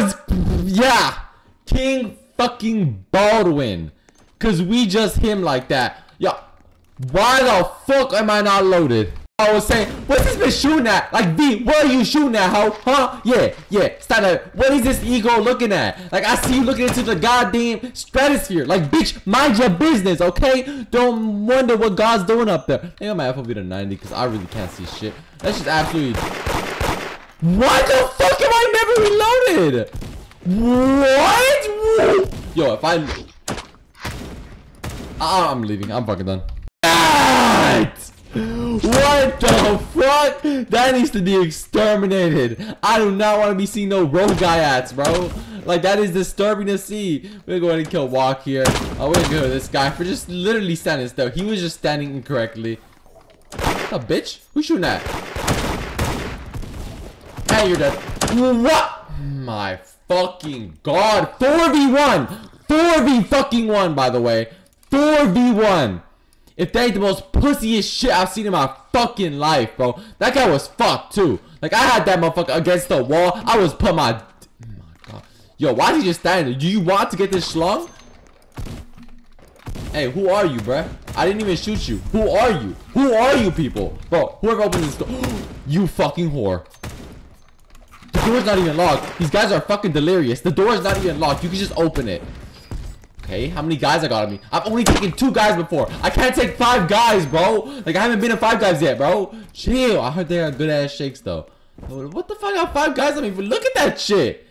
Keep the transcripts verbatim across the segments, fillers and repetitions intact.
was, yeah, King fucking Baldwin. Cause we just him like that. Yo, why the fuck am I not loaded? I was saying, what's this bitch shooting at? Like, V, what are you shooting at, ho? Huh? Yeah, yeah, stop that. What is this ego looking at? Like, I see you looking into the goddamn stratosphere. Like, bitch, mind your business, okay? Don't wonder what God's doing up there. I think I'm at F O B to ninety because I really can't see shit. That's just absolutely... Why the fuck am I never reloaded? What? Yo, if I... I I'm leaving. I'm fucking done. What? What the fuck? That needs to be exterminated. I do not want to be seeing no rogue guy ads, bro. Like, that is disturbing to see. We're going to kill Walk here. Oh, we're going to go to this guy for just literally standing still. He was just standing incorrectly. What the bitch? Who's shooting at? Hey, you're dead. What? My fucking god. four v one. four v fucking one, by the way. four v one. If they ain't the most pussiest shit I've seen in my fucking life, bro. That guy was fucked, too. Like, I had that motherfucker against the wall. I was put my... Oh, my God. Yo, why is he just standing there? Do you want to get this schlong? Hey, who are you, bruh? I didn't even shoot you. Who are you? Who are you, people? Bro, whoever opens this door... You fucking whore. The door's not even locked. These guys are fucking delirious. The door's not even locked. You can just open it. Okay, how many guys I got on me? I've only taken two guys before. I can't take five guys, bro. Like, I haven't been in five guys yet, bro. Chill. I heard they are good ass shakes, though. What the fuck? I got five guys on me. Look at that shit.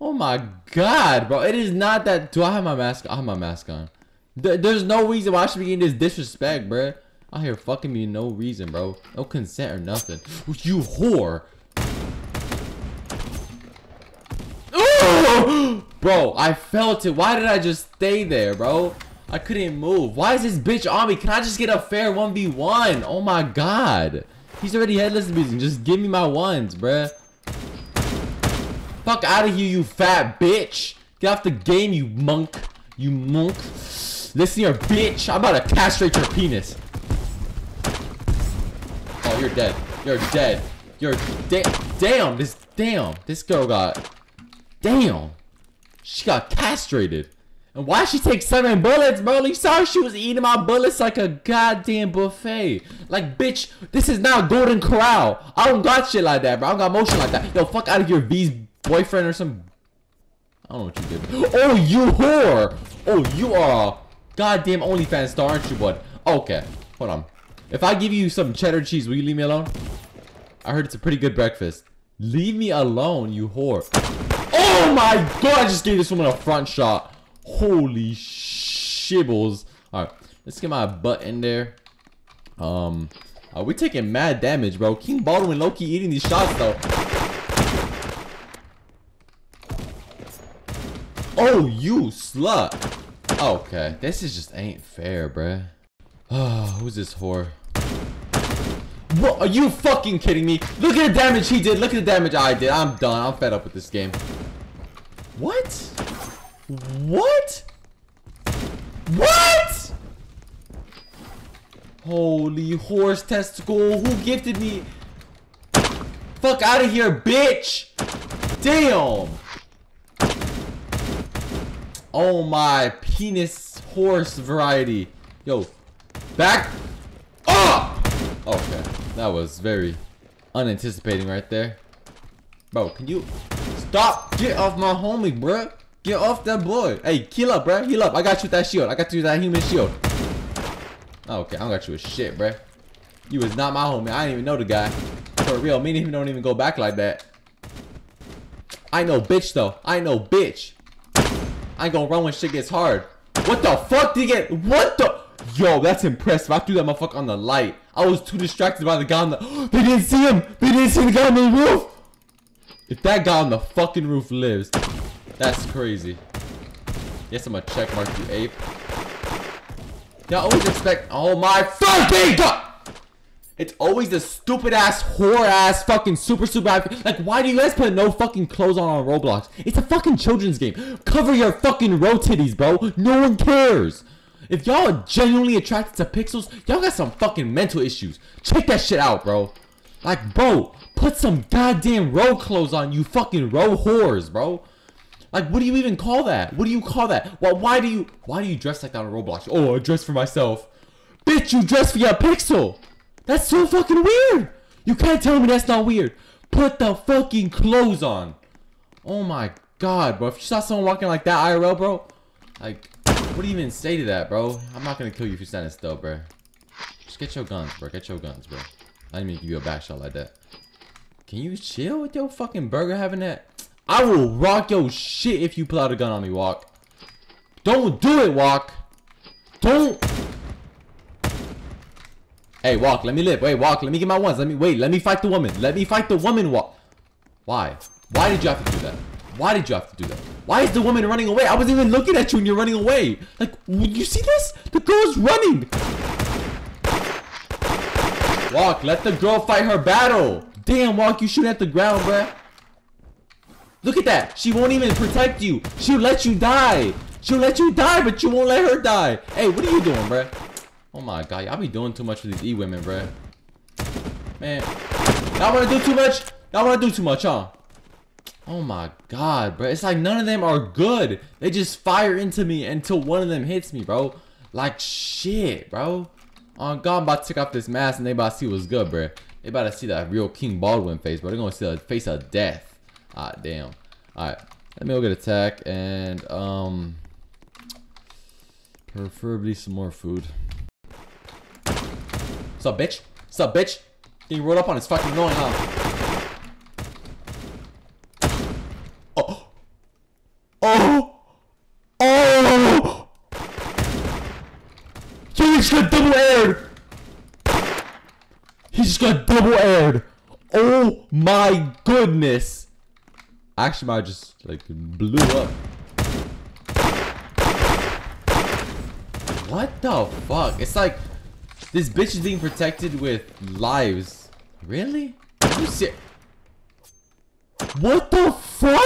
Oh my god, bro. It is not that. Do I have my mask? I have my mask on. There, there's no reason why I should be getting this disrespect, bro. I hear fucking me no reason, bro. No consent or nothing. You whore. Bro, I felt it. Why did I just stay there, bro? I couldn't move. Why is this bitch on me? Can I just get a fair one v one? Oh my god. He's already headless abusing. Just give me my ones, bruh. Fuck out of here, you fat bitch. Get off the game, you monk. You monk. Listen here, bitch. I'm about to castrate your penis. Oh, you're dead. You're dead. You're dead. Damn, this damn. This girl got... Damn. She got castrated. And why she take seven bullets, bro? You saw she was eating my bullets like a goddamn buffet. Like, bitch, this is not Golden Corral. I don't got shit like that, bro. I don't got motion like that. Yo, fuck out of your V's boyfriend or some... I don't know what you did. Oh, you whore. Oh, you are a goddamn OnlyFans star, aren't you, bud? Okay, hold on. If I give you some cheddar cheese, will you leave me alone? I heard it's a pretty good breakfast. Leave me alone, you whore. Oh my god, I just gave this woman a front shot. Holy shibbles. Alright, let's get my butt in there. Um, uh, we're taking mad damage, bro. King Baldwin low-key eating these shots, though. Oh, you slut. Okay, this is just ain't fair, bruh. Oh, who's this whore? Bro, are you fucking kidding me? Look at the damage he did. Look at the damage I did. I'm done. I'm fed up with this game. What? What? What? Holy horse testicle. Who gifted me? Fuck out of here, bitch. Damn. Oh, my penis horse variety. Yo, back up. Okay, that was very unanticipating right there. Bro, can you... Stop! Get off my homie, bruh! Get off that boy! Hey, heal up, bruh! Heal up! I got you with that shield! I got you with that human shield! Okay, I don't got you with shit, bruh. You is not my homie. I didn't even know the guy. For real, me and him don't even go back like that. I ain't no bitch, though. I ain't no bitch. I ain't gonna run when shit gets hard. What the fuck did he get? What the? Yo, that's impressive. I threw that motherfucker on the light. I was too distracted by the guy on the... They didn't see him! They didn't see the guy on the roof! If that guy on the fucking roof lives, that's crazy. Yes, I'm gonna check mark you, ape. Y'all always expect... Oh my fucking god! It's always the stupid ass, whore ass, fucking super, super... Like, why do you guys put no fucking clothes on on Roblox? It's a fucking children's game. Cover your fucking row titties, bro. No one cares. If y'all are genuinely attracted to pixels, y'all got some fucking mental issues. Check that shit out, bro. Like, bro, put some goddamn row clothes on, you fucking row whores, bro. Like, what do you even call that? What do you call that? Well, why do you why do you dress like that on Roblox? Oh, I dress for myself. Bitch, you dress for your pixel. That's so fucking weird. You can't tell me that's not weird. Put the fucking clothes on. Oh my god, bro. If you saw someone walking like that I R L, bro, like, what do you even say to that, bro? I'm not gonna kill you for sending stuff, bro. Just get your guns, bro. Get your guns, bro. I didn't mean to give you a back shot like that. Can you chill with your fucking burger having that? I will rock your shit if you pull out a gun on me, Walk. Don't do it, Walk. Don't. Hey, Walk, let me live. Wait, Walk, let me get my ones. Let me wait, let me fight the woman. Let me fight the woman, Walk. Why? Why did you have to do that? Why did you have to do that? Why is the woman running away? I wasn't even looking at you and you're running away. Like, you see this? The girl's running. Walk, let the girl fight her battle. Damn, Walk, you shoot at the ground, bruh. Look at that. She won't even protect you. She'll let you die. She'll let you die, but you won't let her die. Hey, what are you doing, bruh? Oh my god, y'all be doing too much for these E-women, bruh. Man, y'all wanna do too much? Y'all wanna do too much, huh? Oh my god, bro. It's like none of them are good. They just fire into me until one of them hits me, bro. Like shit, bro. Oh god, I'm about to take off this mask and they about to see what's good, bro. They about to see that real King Baldwin face, bro. They're gonna see the face of death. Ah, damn. Alright. Let me go get attack and um preferably some more food. What's up, bitch? What's up, bitch? Getting rolled up on is fucking annoying, huh? Oh! Oh! He just got double aired! He just got double aired! Oh my goodness! Actually, I just like blew up. What the fuck? It's like this bitch is being protected with lives. Really? Are you serious? What the fuck?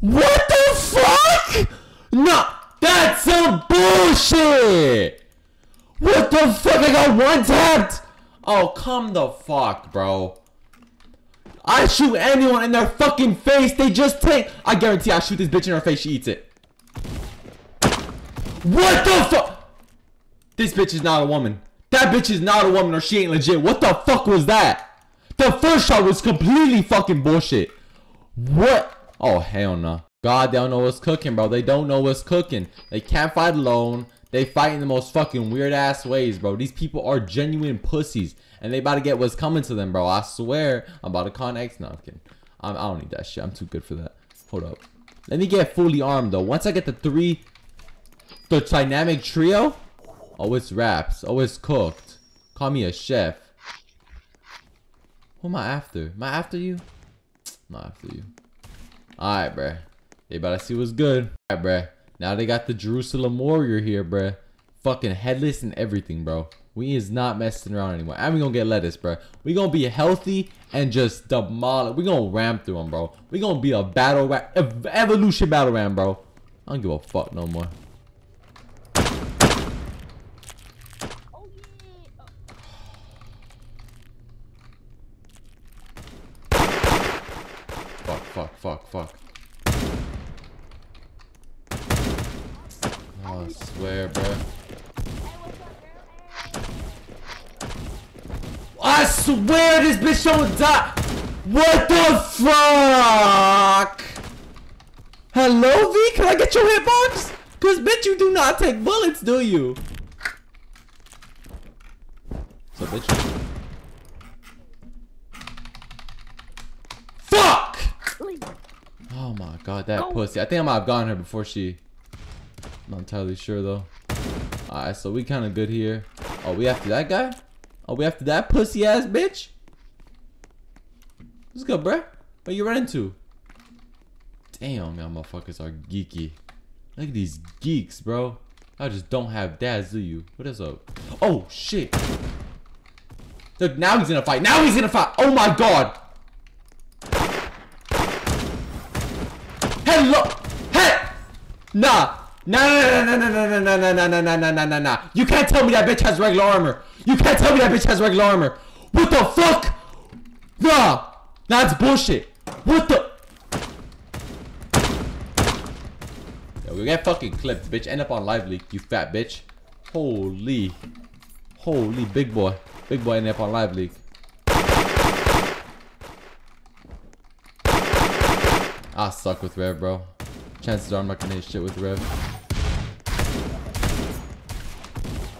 What the fuck? No, that's some bullshit. What the fuck? I got one tapped. Oh, come the fuck, bro. I shoot anyone in their fucking face. They just take. I guarantee I shoot this bitch in her face. She eats it. What the fuck? This bitch is not a woman. That bitch is not a woman or she ain't legit. What the fuck was that? The first shot was completely fucking bullshit. What? Oh, hell no. God, they don't know what's cooking, bro. They don't know what's cooking. They can't fight alone. They fight in the most fucking weird-ass ways, bro. These people are genuine pussies, and they about to get what's coming to them, bro. I swear, I'm about to connect. No, I'm kidding. I'm, I don't need that shit. I'm too good for that. Hold up. Let me get fully armed, though. Once I get the three... The dynamic trio? Oh, it's wraps. Oh, it's cooked. Call me a chef. Who am I after? Am I after you? I'm not after you. Alright, bruh. They about to see what's good. Alright, bruh. Now they got the Jerusalem Warrior here, bruh. Fucking headless and everything, bro. We is not messing around anymore. And we gonna get lettuce, bruh. We gonna be healthy and just demolish. We gonna ram through them, bro. We gonna be a battle ram. Ev evolution battle ram, bro. I don't give a fuck no more. Fuck, fuck, fuck. Oh, I swear, bro. I swear this bitch don't die. What the fuck? Hello, V? Can I get your hitbox? Because, bitch, you do not take bullets, do you? So, bitch. Oh my god, that oh. pussy. I think I might have gotten her before she... I'm not entirely sure though. Alright, so we kind of good here. Oh, we after that guy? Oh, we after that pussy ass bitch? What's good, bruh? What you running to? Damn, y'all motherfuckers are geeky. Look at these geeks, bro. I just don't have dads, do you? What is up? Oh, shit. Look, now he's gonna fight. Now he's gonna fight. Oh my god. Hello, hey, nah, nah, nah, nah, nah, nah, nah, nah, nah, nah, nah, nah, nah, nah. You can't tell me that bitch has regular armor. You can't tell me that bitch has regular armor. What the fuck? Nah, that's bullshit. What the? Yo, we get fucking clipped, bitch. End up on live leak, you fat bitch. Holy. Holy big boy. Big boy ended up on live leak. I suck with Rev, bro. Chances are I'm not gonna hit shit with Rev.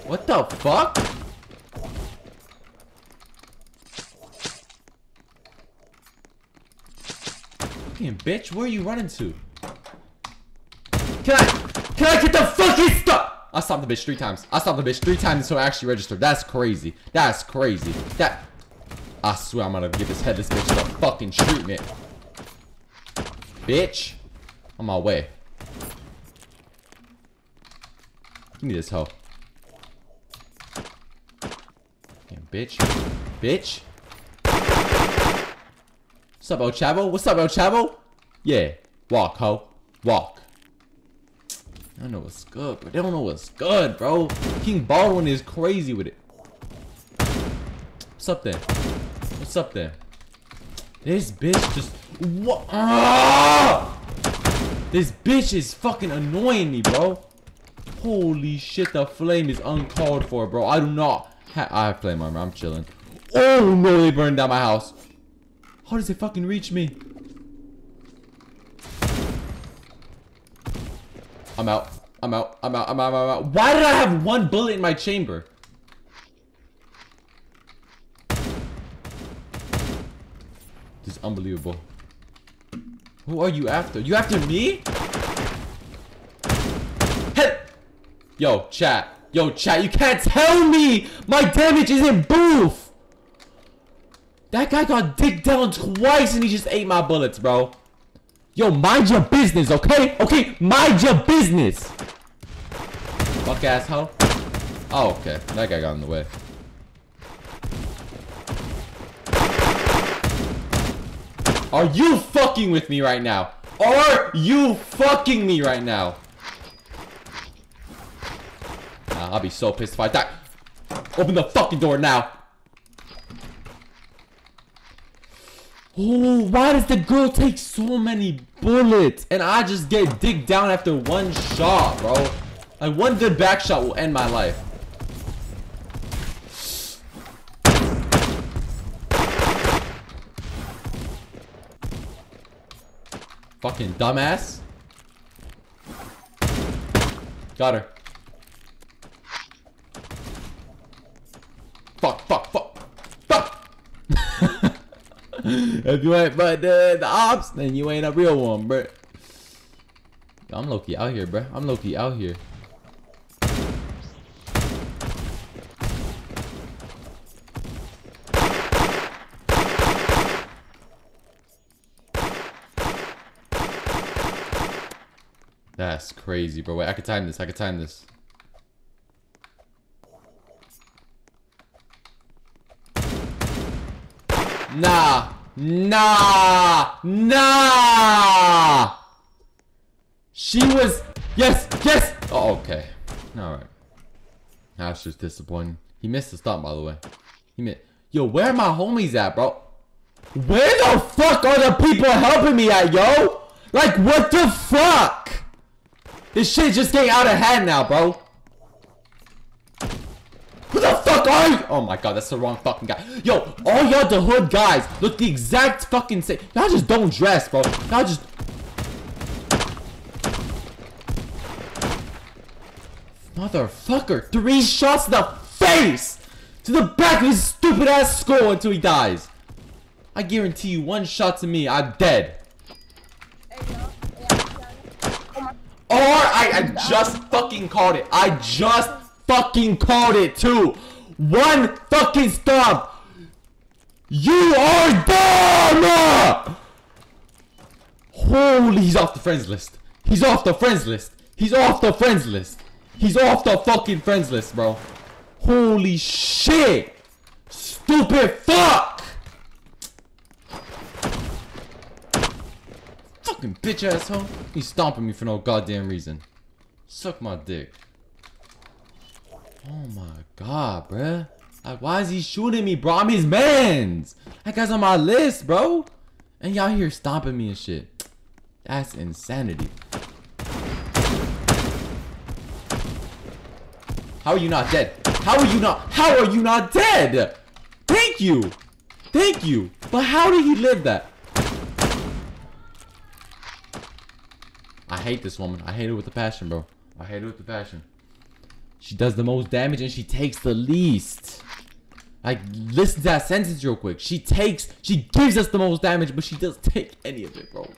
What the fuck? Fucking bitch, where are you running to? Can I, can I get the fucking stop? I stopped the bitch three times. I stopped the bitch three times until I actually registered. That's crazy. That's crazy. That, I swear I'm gonna give this headless bitch the fucking treatment. Bitch. On my way. Give me this hoe. Bitch. Bitch. What's up, El Chavo? What's up, El Chavo? Yeah. Walk, ho. Walk. I don't know what's good, but they don't know what's good, bro. King Baldwin is crazy with it. What's up there? What's up there? This bitch just... What? Ah! This bitch is fucking annoying me, bro. Holy shit, the flame is uncalled for, bro. I do not... I have flame armor. I'm chilling. Oh no, they burned down my house. How does it fucking reach me? I'm out. I'm out. I'm out. I'm out. I'm out. Why did I have one bullet in my chamber? This is unbelievable. Who are you after? You after me? Hey! Yo, chat. Yo, chat, you can't tell me my damage isn't boof. That guy got dicked down twice and he just ate my bullets, bro. Yo, mind your business, okay? Okay, mind your business. Fuck asshole. Oh, okay. That guy got in the way. Are you fucking with me right now? Are you fucking me right now? I'll be so pissed if I die. Open the fucking door now. Oh, why does the girl take so many bullets? And I just get digged down after one shot, bro. Like, one good back shot will end my life. Fucking dumbass. Got her. Fuck, fuck, fuck, fuck. If you ain't but the, the ops, then you ain't a real one, bro. I'm low-key out here, bro. I'm low-key out here. That's crazy, bro. Wait, I could time this. I could time this. Nah, nah, nah. She was, yes, yes. Oh, okay. All right. That's just disappointing. He missed the stop, by the way. He missed. Yo, where are my homies at, bro? Where the fuck are the people helping me at, yo? Like, what the fuck? This shit just getting out of hand now, bro. Who the fuck are you? Oh my god, that's the wrong fucking guy. Yo, all y'all the hood guys look the exact fucking same. Y'all just don't dress, bro. Y'all just... Motherfucker. Three shots to the face. To the back of his stupid ass skull until he dies. I guarantee you one shot to me, I'm dead. Or I, I just fucking called it. I just... fucking called it too. One fucking stomp. You are dumb. Holy, he's off the friends list. He's off the friends list. He's off the friends list. He's off the fucking friends list, bro. Holy shit. Stupid fuck. Fucking bitch asshole. He's stomping me for no goddamn reason. Suck my dick. Oh my god, bruh. Like, why is he shooting me, bro? I'm his mans. That guy's on my list, bro. And y'all here stomping me and shit. That's insanity. How are you not dead? How are you not? How are you not dead? Thank you. Thank you. But how did he live that? I hate this woman. I hate her with a passion, bro. I hate her with a passion. She does the most damage and she takes the least. Like, listen to that sentence real quick. She takes, she gives us the most damage, but she doesn't take any of it, bro.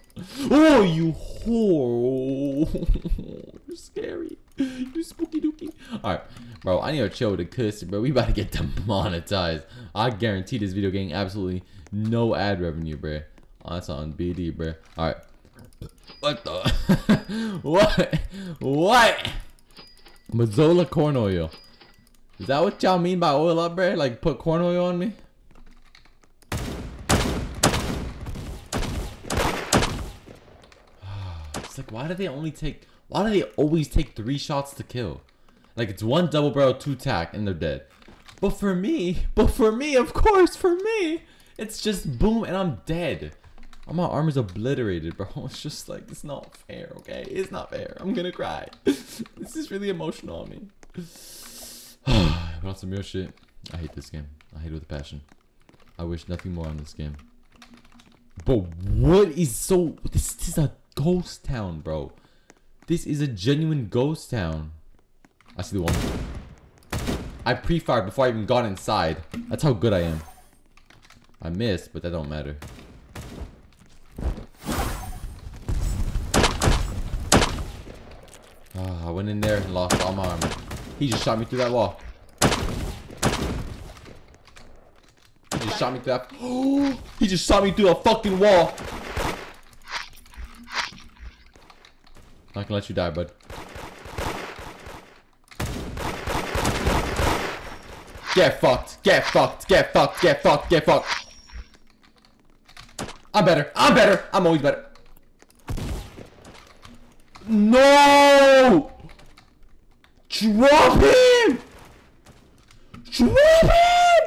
Oh, you whore. You're scary. You spooky dookie. Alright, bro, I need to chill with a cuss, bro. We about to get demonetized. I guarantee this video getting absolutely no ad revenue, bro. Oh, that's on B D, bro. Alright. What the? What? What? Mazola corn oil. Is that what y'all mean by oil up, bro? Like, put corn oil on me? It's like, why do they only take... Why do they always take three shots to kill? Like, it's one double barrel, two tack, and they're dead. But for me... But for me, of course, for me! It's just boom, and I'm dead. Oh, my arm is obliterated, bro. It's just like, it's not fair, okay? It's not fair. I'm gonna cry. This is really emotional on me. But on some real shit, I hate this game. I hate it with a passion. I wish nothing more on this game. But what is so... This, this is a ghost town, bro. This is a genuine ghost town. I see the one. I pre-fired before I even got inside. That's how good I am. I missed, but that don't matter. Oh, I went in there and lost all my armor. He just shot me through that wall. He just shot me through that. Oh, he just shot me through a fucking wall. I can let you die, bud. Get fucked. Get fucked. Get fucked. Get fucked. Get fucked. I'm better. I'm better. I'm always better. No. Drop him! Drop him!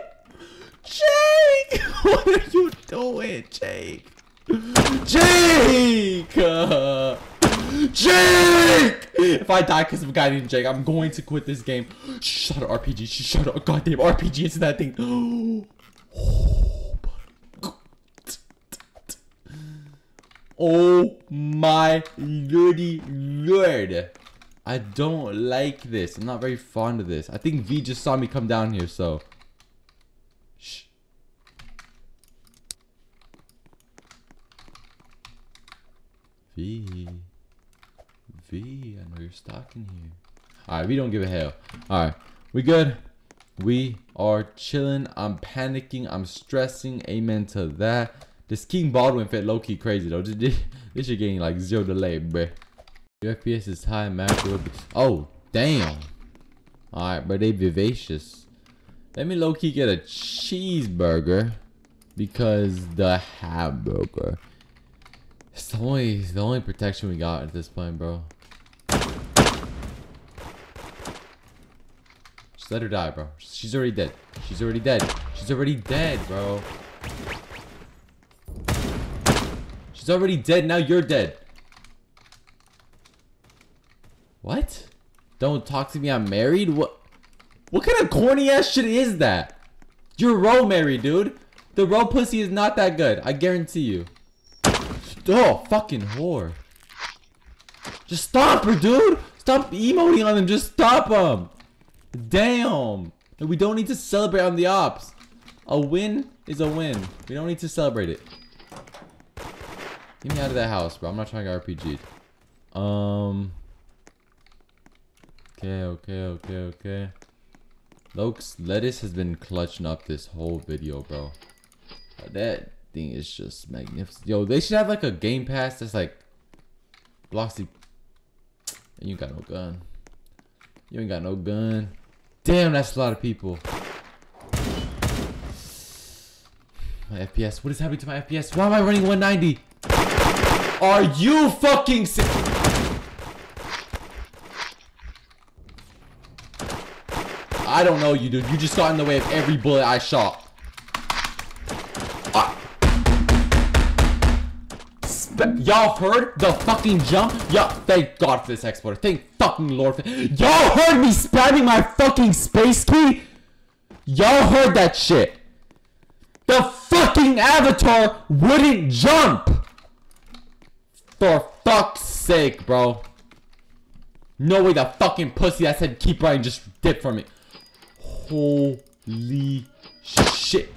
Jake! What are you doing, Jake? Jake! Uh, Jake! If I die because of a guy named Jake, I'm going to quit this game. Shut up, R P G. Shut up. Goddamn R P G. It's that thing. Oh my god. Oh my lordy lord. I don't like this. I'm not very fond of this. I think V just saw me come down here, so. Shh. V. V, I know you're stuck in here. Alright, we don't give a hell. Alright, we good. We are chilling. I'm panicking. I'm stressing. Amen to that. This King Baldwin fit low-key crazy, though. This shit getting like zero delay, bruh. Your F P S is high, max will be. Oh, damn. Alright, but they vivacious. Let me low-key get a cheeseburger. Because the hamburger. It's the only, it's the only protection we got at this point, bro. Just let her die, bro. She's already dead. She's already dead. She's already dead, bro. She's already dead, now you're dead. What? Don't talk to me, I'm married? What What kind of corny ass shit is that? You're row married, dude. The row pussy is not that good, I guarantee you. Oh, fucking whore. Just stop her, dude. Stop emoting on them, just stop them. Damn. We don't need to celebrate on the ops. A win is a win. We don't need to celebrate it. Get me out of that house, bro. I'm not trying to get R P G'd. Um... Okay, okay, okay, okay. Lokes lettuce has been clutching up this whole video, bro. That thing is just magnificent. Yo, they should have like a game pass that's like blocks the. And you got no gun. You ain't got no gun. Damn, that's a lot of people. My F P S. What is happening to my F P S? Why am I running one ninety? Are you fucking sick? I don't know you, dude. You just got in the way of every bullet I shot. Ah. Y'all heard the fucking jump? Yo, thank God for this exploit. Thank fucking Lord. Y'all heard me spamming my fucking space key? Y'all heard that shit. The fucking avatar wouldn't jump. For fuck's sake, bro. No way the fucking pussy that said keep running just dipped from it. Holy shit.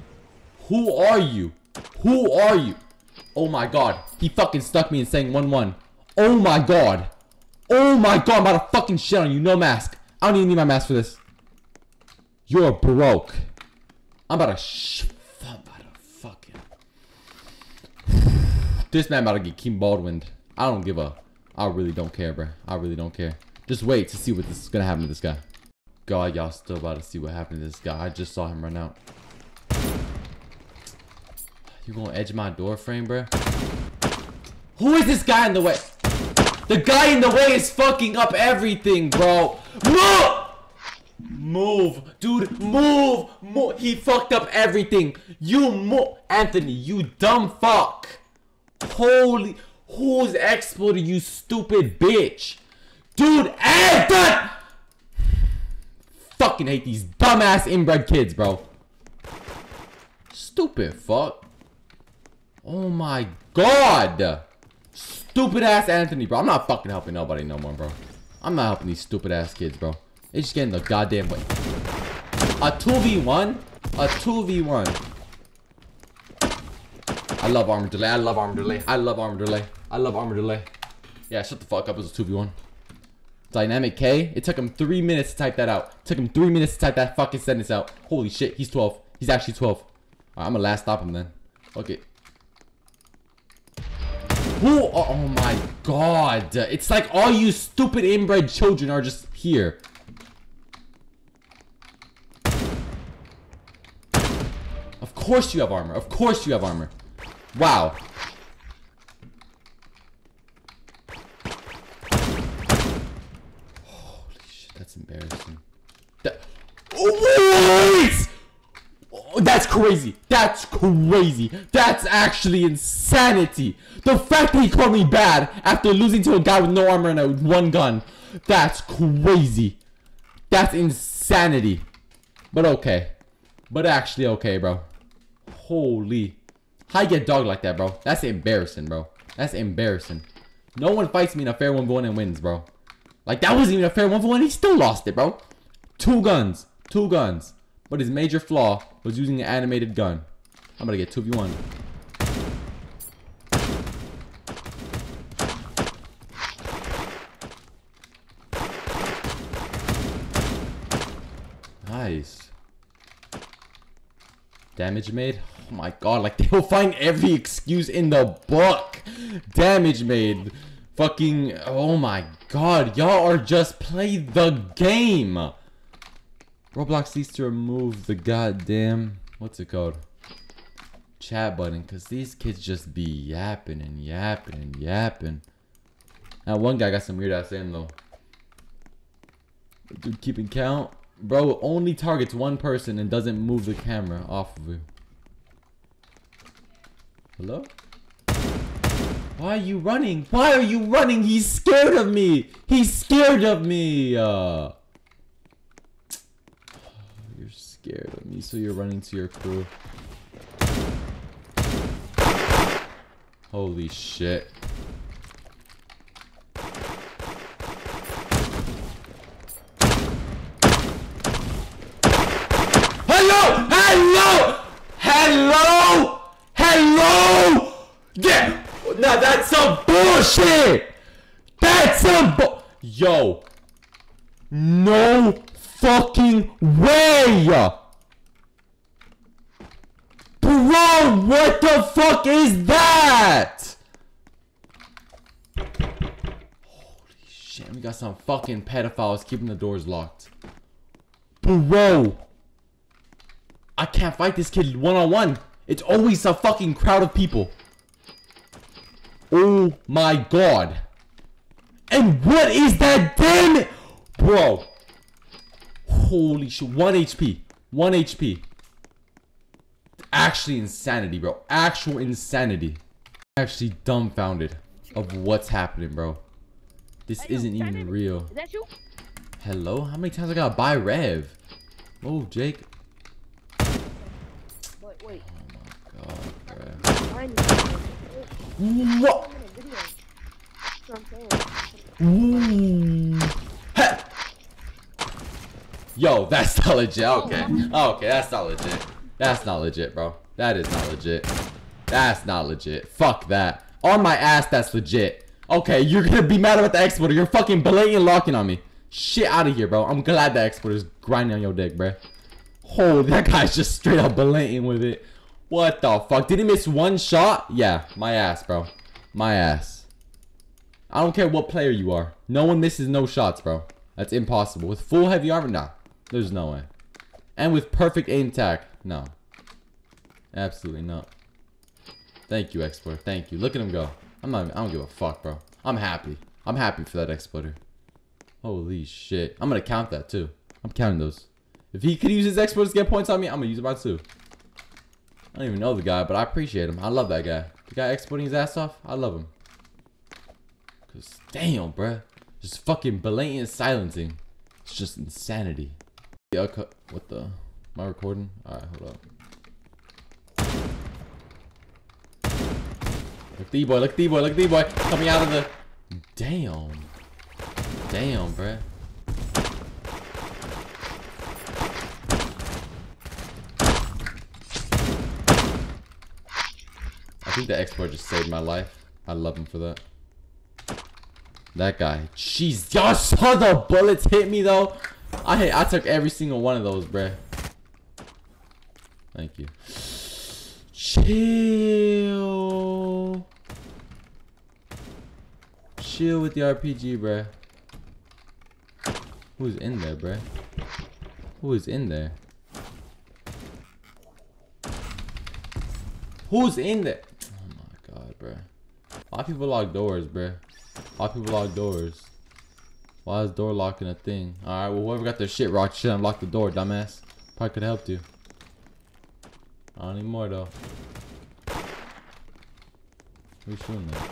Who are you? Who are you? Oh my god. He fucking stuck me in saying one one. Oh my god. Oh my god. I'm about to fucking shit on you. No mask. I don't even need my mask for this. You're broke. I'm about to sh... I'm about to fucking... This man about to get King Baldwin. I don't give a... I really don't care, bro. I really don't care. Just wait to see what this is gonna happen to this guy. God, y'all still about to see what happened to this guy. I just saw him run out. You gonna edge my door frame, bro? Who is this guy in the way? The guy in the way is fucking up everything, bro. Move! Move, dude, move! Move! He fucked up everything. You move, Anthony, you dumb fuck. Holy, who's exploiting you, stupid bitch? Dude, Anthony! Fucking hate these dumbass inbred kids, bro. Stupid fuck. Oh my god. Stupid ass Anthony, bro. I'm not fucking helping nobody no more, bro. I'm not helping these stupid ass kids, bro. They just getting the goddamn way. A two v one? A two v one. I love armor delay. I love armor delay. I love armor delay. I love armor delay. Yeah, shut the fuck up. It was a two v one. Dynamic K. It took him three minutes to type that out. It took him three minutes to type that fucking sentence out. Holy shit. He's twelve. He's actually twelve. All right, I'm gonna last stop him then. Okay. Who? Are, oh my god. It's like all you stupid inbred children are just here. Of course you have armor. Of course you have armor. Wow. Embarrassing. That, oh, wait! Oh, that's crazy. That's crazy. That's actually insanity. The fact that he called me bad after losing to a guy with no armor and a one gun. That's crazy. That's insanity. But okay. But actually okay, bro. Holy. How you get dogged like that, bro? That's embarrassing, bro. That's embarrassing. No one fights me in a fair one v one and wins, bro. Like, that wasn't even a fair one v one. He still lost it, bro. Two guns. Two guns. But his major flaw was using an animated gun. I'm gonna get two v one. Nice. Damage made. Oh my god. Like, they will find every excuse in the book. Damage made. Fucking, oh my god, y'all are just play the game. Roblox needs to remove the goddamn, what's it called? Chat button, because these kids just be yapping and yapping and yapping. Now one guy got some weird ass aim though. Dude keeping count. Bro, only targets one person and doesn't move the camera off of you. Hello? Why are you running? Why are you running? He's scared of me. He's scared of me. Uh, you're scared of me, so you're running to your crew. Holy shit. Hello! Hello! Hello! Hello! Yeah! Now that's some bullshit! That's some bu- Yo. No fucking way! Bro, what the fuck is that? Holy shit, we got some fucking pedophiles keeping the doors locked. Bro. I can't fight this kid one on one. It's always a fucking crowd of people. Oh my god. And what is that, damn it? Bro. Holy shit. one H P. one H P. Actually insanity, bro. Actual insanity. actually dumbfounded of what's happening, bro. This isn't even real. Is that you? Hello? How many times I gotta buy Rev? Oh, Jake. Wait, wait. Oh my god, bro. What? Ooh. Hey. Yo, that's not legit. Okay. Okay, that's not legit. That's not legit, bro. That is not legit. That's not legit. Fuck that. On my ass, that's legit. Okay, you're gonna be mad about the exporter. You're fucking blatant locking on me. Shit out of here, bro. I'm glad the exporter's grinding on your dick, bro. Holy, that guy's just straight up blatant with it. What the fuck? Did he miss one shot? Yeah, my ass, bro. My ass. I don't care what player you are. No one misses no shots, bro. That's impossible. With full heavy armor? Nah. There's no way. And with perfect aim tack? No. Absolutely not. Thank you, exporter. Thank you. Look at him go. I'm not. I don't give a fuck, bro. I'm happy. I'm happy for that exploiter. Holy shit. I'm gonna count that too. I'm counting those. If he could use his exploits to get points on me, I'm gonna use mine too. I don't even know the guy, but I appreciate him. I love that guy. The guy exporting his ass off, I love him. Cause damn, bro, just fucking blatant silencing. It's just insanity. Yeah, what the? Am I recording? All right, hold up. Look D-boy, look D-boy, look D-boy coming out of the... Damn. Damn, bruh. I think the exploit just saved my life. I love him for that. That guy. Jeez, y'all saw the bullets hit me though. I hit, I took every single one of those, bruh. Thank you. Chill. Chill with the R P G, bruh. Who's in there, bruh? Who is in there? Who's in there? Oh my god, bruh. Why people lock doors, bruh? Why people lock doors? Why is door locking a thing? Alright, well, whoever got their shit rocked should unlock the door, dumbass. Probably could have helped you. Not anymore though. Who's shooting that?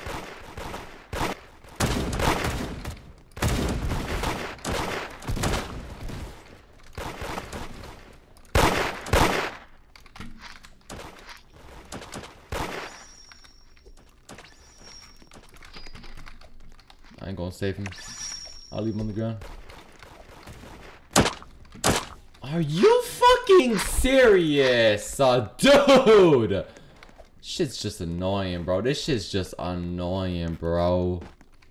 I ain't gonna save him. I'll leave him on the ground. Are you fucking serious, uh, dude? Shit's just annoying, bro. This shit's just annoying, bro.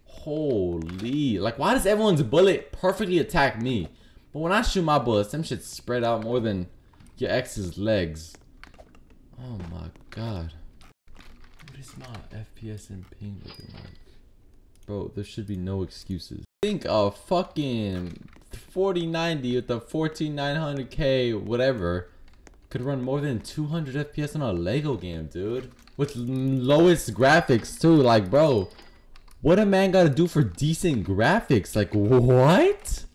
Holy. Like, why does everyone's bullet perfectly attack me? But when I shoot my bullets, them shit's spread out more than your ex's legs. Oh, my God. What is my F P S and ping looking like? Bro, there should be no excuses. Think of fucking... forty ninety with the fourteen nine hundred K whatever could run more than two hundred F P S on a Lego game, dude, with lowest graphics too. Like, bro, what a man gotta do for decent graphics? Like, what?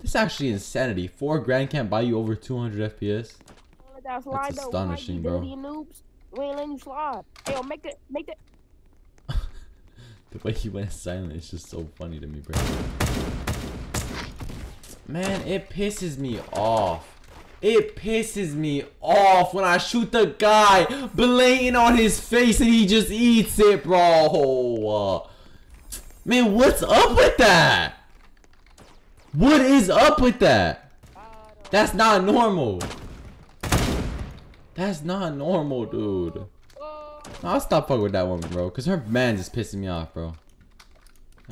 This is actually insanity. Four grand can't buy you over two hundred F P S. That's, That's astonishing, bro. The way he went silent is just so funny to me, bro. Man, it pisses me off. It pisses me off when I shoot the guy blatant on his face and he just eats it, bro. Man, what's up with that? What is up with that? That's not normal. That's not normal, dude. I'll stop fucking with that woman, bro, because her man's just pissing me off, bro.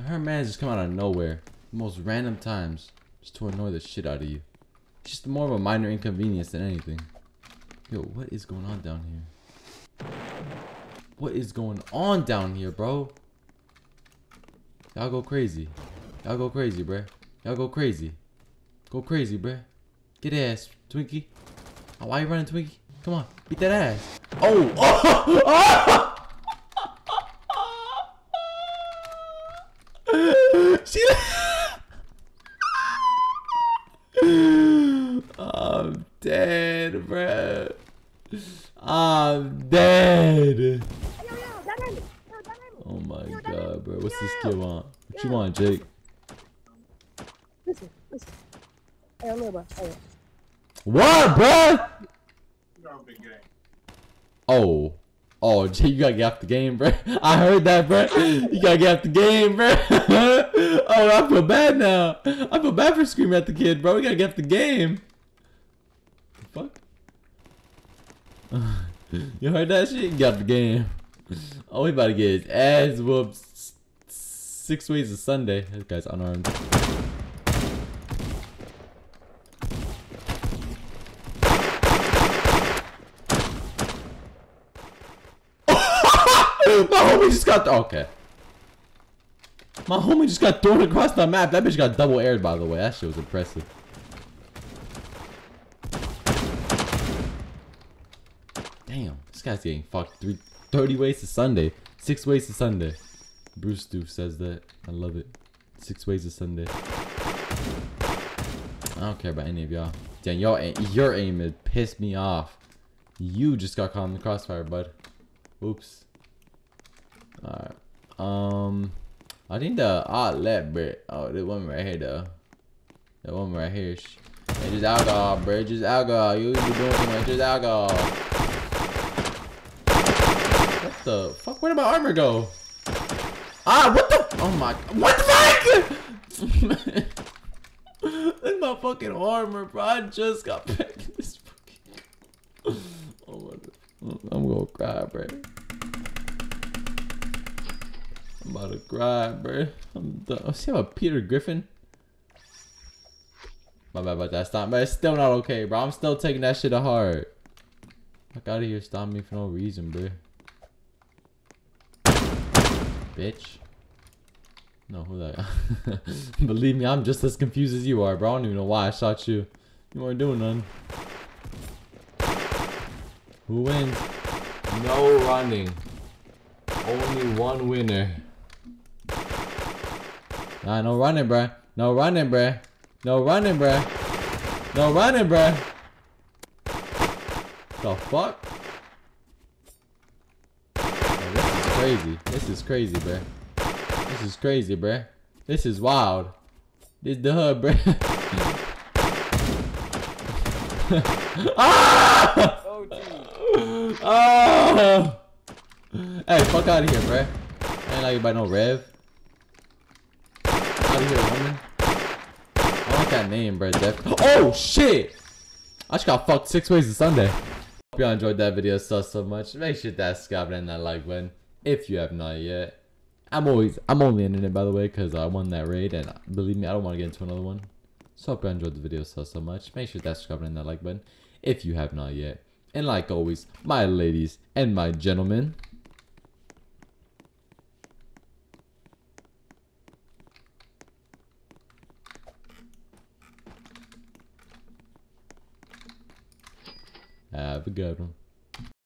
Her man's just come out of nowhere. The most random times. Just to annoy the shit out of you. It's just more of a minor inconvenience than anything. Yo, what is going on down here? What is going on down here, bro? Y'all go crazy. Y'all go crazy, bruh. Y'all go crazy. Go crazy, bruh. Get ass, Twinkie. Oh, why you running, Twinkie? Come on, beat that ass. Oh! Oh! Oh! She I'm dead, bro. I'm dead. you want? What you want, Jake? Listen, listen. Hey, I don't know about it. What, bruh? You're on big game. Oh. Oh, Jay, you gotta get off the game, bruh. I heard that, bruh. You gotta get off the game, bruh. Oh, I feel bad now. I feel bad for screaming at the kid, bro. We gotta get off the game. The fuck? You heard that shit? You got the game. Oh, he about to get his ass whooped six ways a Sunday. This guy's unarmed. My homie just got okay. My homie just got thrown across the map. That bitch got double aired, by the way. That shit was impressive. Damn, this guy's getting fucked three, thirty ways to Sunday. Six ways to Sunday. Bruce Doof says that. I love it. Six ways to Sunday. I don't care about any of y'all. Damn, y'all aim, your aim is pissed me off. You just got caught in the crossfire, bud. Oops. Alright, um, I think the outlet, bro. Oh, this one right here, though. That one right here. It's just alcohol, bro. It's just alcohol. You be doing too much. Just alcohol. What the fuck? Where did my armor go? Ah, what the? Oh my. What the fuck? This is my fucking armor, bro. I just got back in this fucking. Oh my God. I'm gonna cry, bro. I'm about to cry, bro. I'm done. Oh, see about Peter Griffin? My bad about that. Stop, man. It's still not okay, bro. I'm still taking that shit to heart. Fuck out of here. Stop me for no reason, bro. Bitch. No, who that? Believe me, I'm just as confused as you are, bro. I don't even know why I shot you. You weren't doing none. Who wins? No running. Only one winner. Nah, no running, bruh. No running, bruh. No running, bruh. No running, bruh. The fuck? Man, this is crazy. This is crazy, bruh. This is crazy, bruh. This is wild. This the hub, bruh. Ah! Oh, geez. Oh! Hey, fuck out of here, bruh. I ain't like you by no rev. Out of here, woman. I like that name, bruh. Def oh, shit! I just got fucked six ways to Sunday. Hope y'all enjoyed that video so, so much. Make sure that subscribe and that like button if you have not yet. I'm always, I'm only ending it, by the way, because I won that raid. And believe me, I don't want to get into another one. So hope y'all enjoyed the video so, so much. Make sure that subscribe and that like button if you have not yet. And like always, my ladies and my gentlemen. Have a good one.